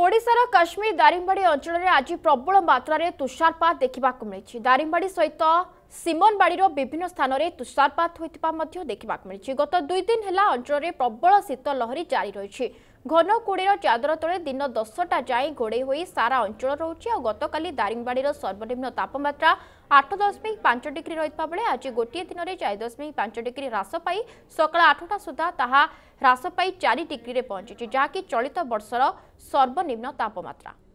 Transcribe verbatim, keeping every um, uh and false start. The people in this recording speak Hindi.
ओडिशार काश्मीर दारिंगबाड़ी अंचल में आज प्रबल मात्रा तुषारपात देखा मिली। दारिंगबाड़ी सहित सीमनबाड़ी विभिन्न स्थान में तुषारपात होता देखा मिली। गत दुई दिन है अंचल में प्रबल शीत लहरी जारी रही। घन कुड़ीर चादर तले दिन दसटा जाए घोड़े हो सारा अंचल रोचे। गतकाली दारिंगबाड़ीर सर्वनिम्न तापमात्रा आठ दशमिक पांच डिग्री रही बेले आज गोटे दिन में चार दशमिक पांच डिग्री ह्रास पाई सका आठटा सुधा ताहा ह्रास पाई चार डिग्री में पहुंची, जहाँकि चलित बर्षर सर्वनिम्न तापमात्रा।